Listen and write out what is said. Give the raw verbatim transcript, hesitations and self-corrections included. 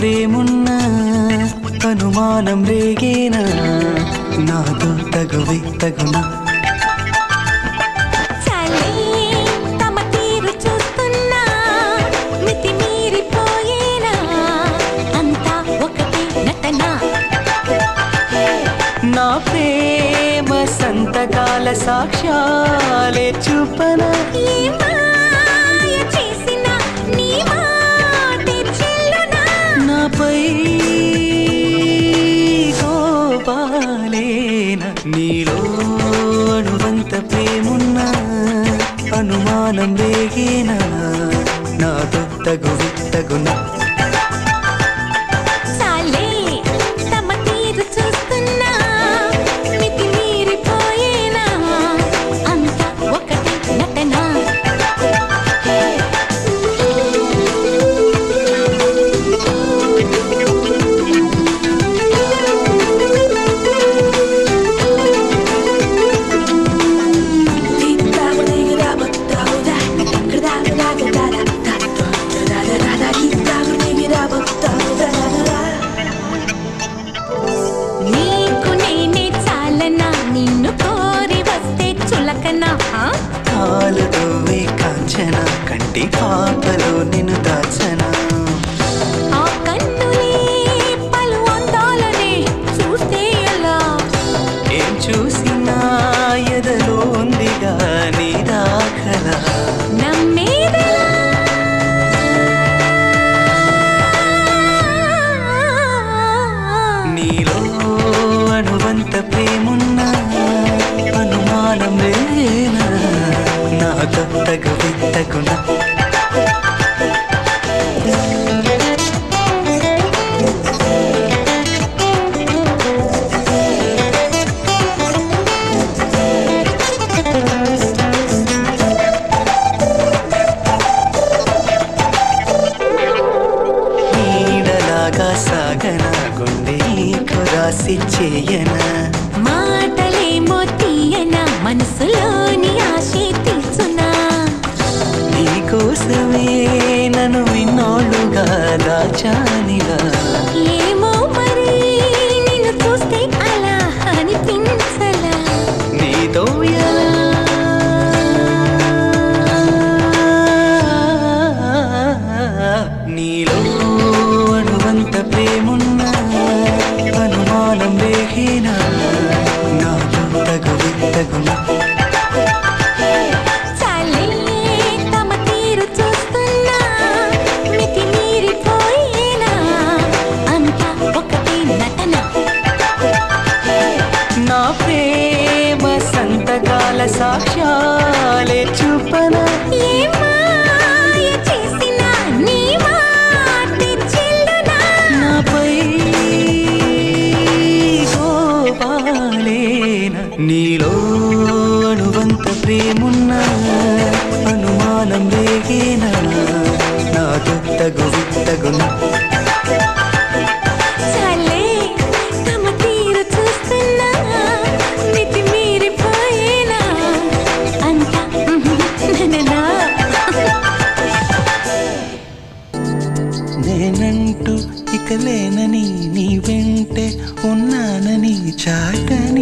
ప్రేమున్నా అనుమానం రేగేనా నాదు తగువే తగునా నా ప్రేమ సంతకాల సాక్ష్యాలే చూపనా నీలో అనువంత ప్రేమున్నా అనుమానం రేగేనా నాతో తగువి తగునా కంటి పాపలో నిన్ను దాచనా ఆ కన్నులే పలు అందాలనే చూస్తే ఎలా ఏం చూసినా ఎదలో ఉందిగా నీ దాఖలా నమ్మేదలా నీలో అనువంత ప్రేమున్నా అనుమానం రేనా నాతో తగువి తగునా సాగనా గుండె రాసి చేయనా మాటలేమో తీయనా మనసులోని ఆశే తీర్చునా నీకోసమే నన్ను విన్నోళ్ళుగా దాచానిలా ఏమో మరి నిన్ను చూస్తే అలా అనిపించలా నీతో ఎలా నీలో అనువంత ప్రేమున్నా అనుమానం రేగేనా నాతో తగువి తగునా నా ప్రేమ సంతకాల సాక్ష్యాలే చూపనా నీలో అనువంత ప్రేమున్నా అనుమానం రేగేనా నాతో తగువి తగునా నేనంటూ ఇక లేనని నీ వెంటే ఉన్నానని చాటని